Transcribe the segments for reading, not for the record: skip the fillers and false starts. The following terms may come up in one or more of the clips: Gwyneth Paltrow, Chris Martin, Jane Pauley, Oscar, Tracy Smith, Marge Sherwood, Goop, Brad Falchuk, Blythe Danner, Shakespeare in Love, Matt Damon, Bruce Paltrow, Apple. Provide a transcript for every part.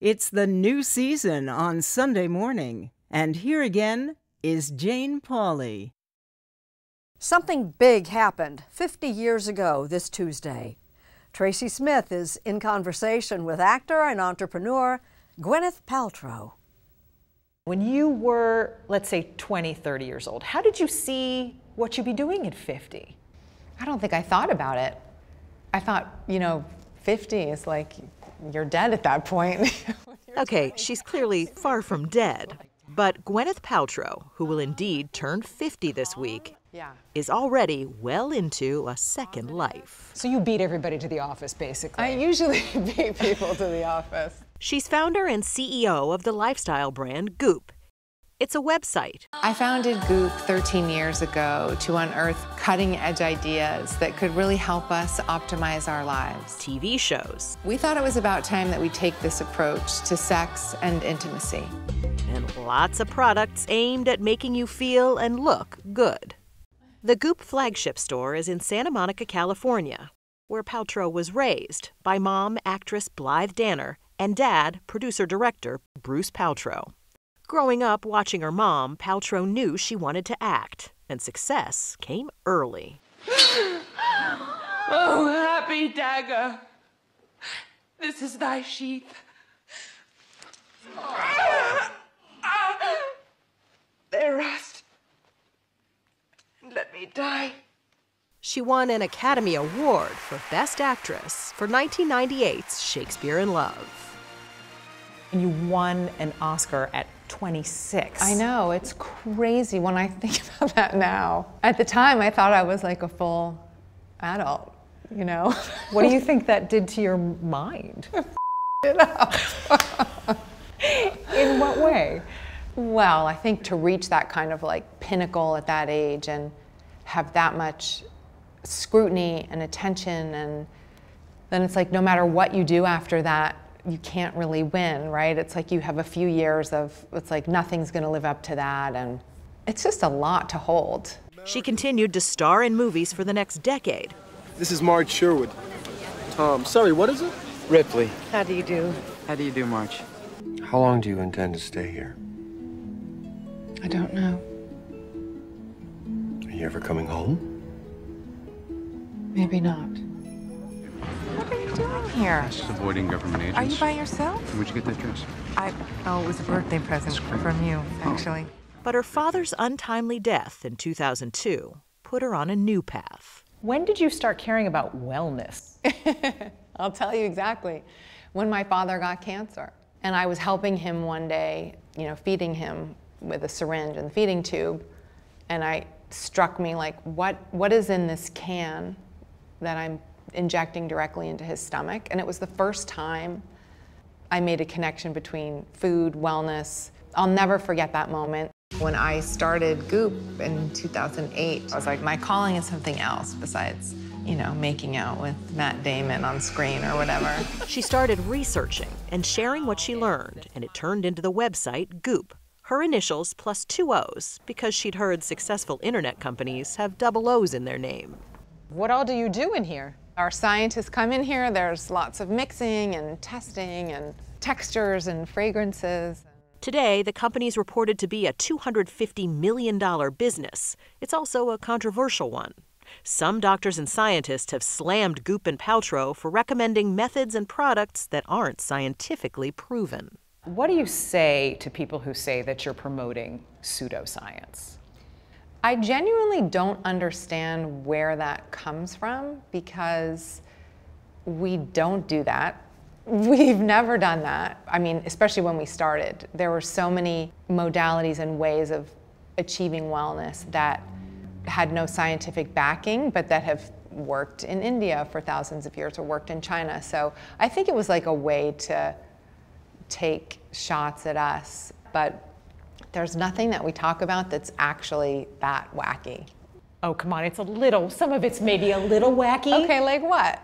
It's the new season on Sunday morning, and here again is Jane Pauley. Something big happened 50 years ago this Tuesday. Tracy Smith is in conversation with actor and entrepreneur Gwyneth Paltrow. When you were, let's say, 20, 30 years old, how did you see what you'd be doing at 50? I don't think I thought about it. I thought, you know, 50 is like, you're dead at that point. Okay, she's clearly far from dead. But Gwyneth Paltrow, who will indeed turn 50 this week, is already well into a second life. So you beat everybody to the office, basically. I usually beat people to the office. She's founder and CEO of the lifestyle brand Goop. It's a website. I founded Goop 13 years ago to unearth cutting-edge ideas that could really help us optimize our lives. TV shows. We thought it was about time that we take this approach to sex and intimacy. And lots of products aimed at making you feel and look good. The Goop flagship store is in Santa Monica, California, where Paltrow was raised by mom, actress Blythe Danner, and dad, producer-director Bruce Paltrow. Growing up watching her mom, Paltrow knew she wanted to act, and success came early. Oh, happy dagger. This is thy sheath. They rest. Let me die. She won an Academy Award for Best Actress for 1998's Shakespeare in Love. And you won an Oscar at 26. I know, it's crazy when I think about that now. At the time, I thought I was like a full adult, you know? What do you think that did to your mind? It up. In what way? Well, I think to reach that kind of like pinnacle at that age and have that much scrutiny and attention, and then it's like no matter what you do after that, you can't really win, right? It's like you have a few years of, it's like nothing's gonna live up to that, and it's just a lot to hold. She continued to star in movies for the next decade. This is Marge Sherwood. Sorry, what is it? Ripley. How do you do? How do you do, Marge? How long do you intend to stay here? I don't know. Are you ever coming home? Maybe not. Doing here? Just avoiding government agents. Are you by yourself? Where'd you get that dress? Oh, it was a birthday present from you, actually. But her father's untimely death in 2002 put her on a new path. When did you start caring about wellness? I'll tell you exactly. When my father got cancer. And I was helping him one day, you know, feeding him with a syringe and the feeding tube. And it struck me like, what is in this can that I'm injecting directly into his stomach? And it was the first time I made a connection between food, wellness. I'll never forget that moment. When I started Goop in 2008, I was like, my calling is something else besides, you know, making out with Matt Damon on screen or whatever. She started researching and sharing what she learned, and it turned into the website Goop. Her initials plus 2 O's, because she'd heard successful internet companies have double O's in their name. What all do you do in here? Our scientists come in here, there's lots of mixing and testing and textures and fragrances. Today, the company's reported to be a $250 million business. It's also a controversial one. Some doctors and scientists have slammed Goop and Paltrow for recommending methods and products that aren't scientifically proven. What do you say to people who say that you're promoting pseudoscience? I genuinely don't understand where that comes from, because we don't do that. We've never done that. I mean, especially when we started, there were so many modalities and ways of achieving wellness that had no scientific backing, but that have worked in India for thousands of years or worked in China. So I think it was like a way to take shots at us, but there's nothing that we talk about that's actually that wacky. Oh, come on, it's a little, some of it's maybe a little wacky. Okay, like what?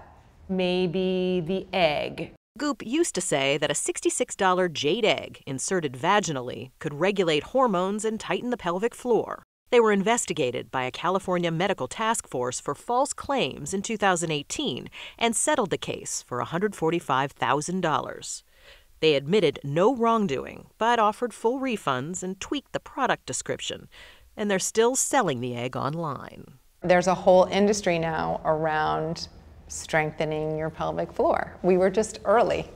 Maybe the egg. Goop used to say that a $66 jade egg inserted vaginally could regulate hormones and tighten the pelvic floor. They were investigated by a California medical task force for false claims in 2018 and settled the case for $145,000. They admitted no wrongdoing, but offered full refunds and tweaked the product description. And they're still selling the egg online. There's a whole industry now around strengthening your pelvic floor. We were just early.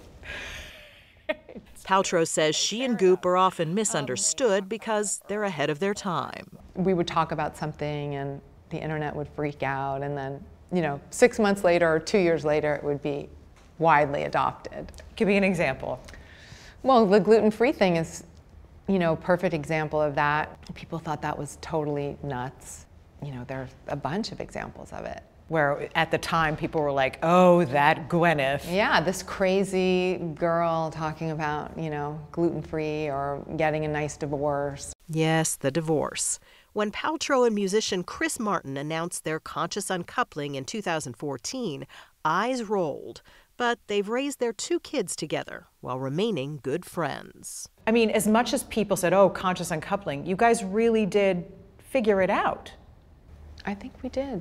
Paltrow says she and Goop are often misunderstood because they're ahead of their time. We would talk about something and the internet would freak out, and then, you know, 6 months later or 2 years later, it would be widely adopted. Give me an example. Well, the gluten-free thing is, you know, perfect example of that. People thought that was totally nuts. You know, there's a bunch of examples of it. Where at the time people were like, oh, that Gwyneth. Yeah, this crazy girl talking about, you know, gluten-free or getting a nice divorce. Yes, the divorce. When Paltrow and musician Chris Martin announced their conscious uncoupling in 2014, eyes rolled. But they've raised their two kids together while remaining good friends. I mean, as much as people said, oh, conscious uncoupling, you guys really did figure it out. I think we did.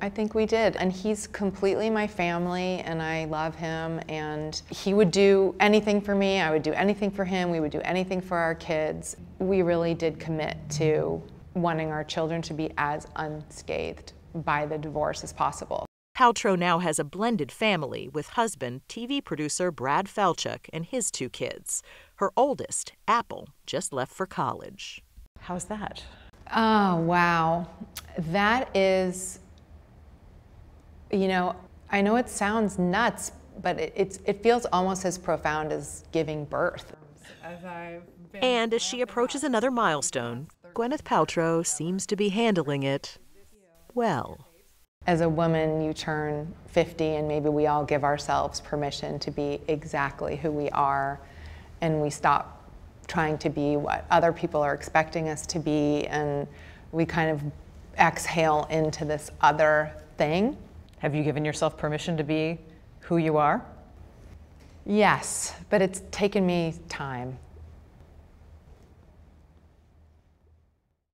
I think we did. And he's completely my family, and I love him, and he would do anything for me. I would do anything for him. We would do anything for our kids. We really did commit to wanting our children to be as unscathed by the divorce as possible. Paltrow now has a blended family with husband, TV producer Brad Falchuk, and his two kids. Her oldest, Apple, just left for college. How's that? Oh, wow. That is... You know, I know it sounds nuts, but it feels almost as profound as giving birth. And as she approaches another milestone, Gwyneth Paltrow seems to be handling it well. As a woman, you turn 50, and maybe we all give ourselves permission to be exactly who we are, and we stop trying to be what other people are expecting us to be, and we kind of exhale into this other thing. Have you given yourself permission to be who you are? Yes, but it's taken me time.